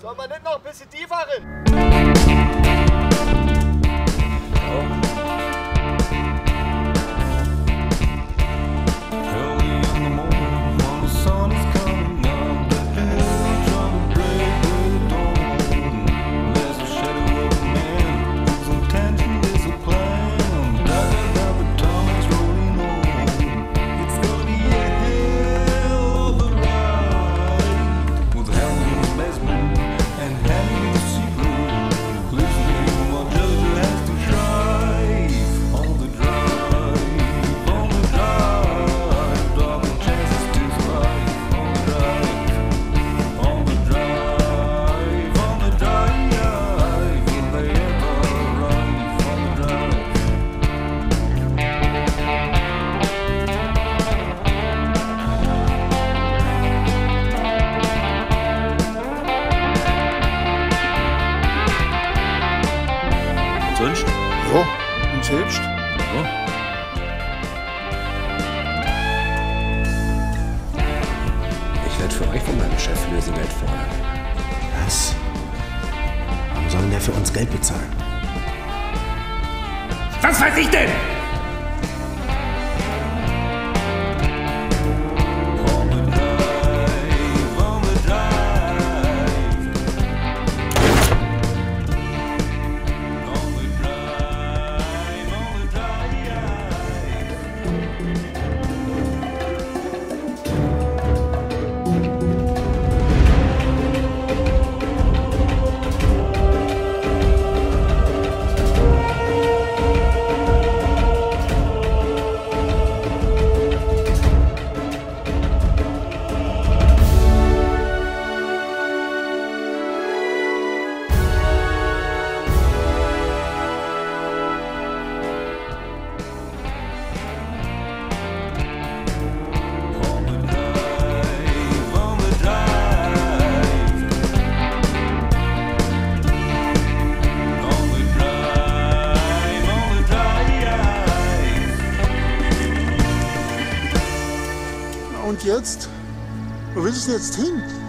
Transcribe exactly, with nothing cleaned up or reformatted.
Soll man nicht noch ein bisschen tiefer rein? Ja, uns hilfst. Ja. Ich werde für euch von meinem Chef Lösewelt fordern. Was? Warum soll denn der für uns Geld bezahlen? Was weiß ich denn? Und jetzt? Wo willst du jetzt hin?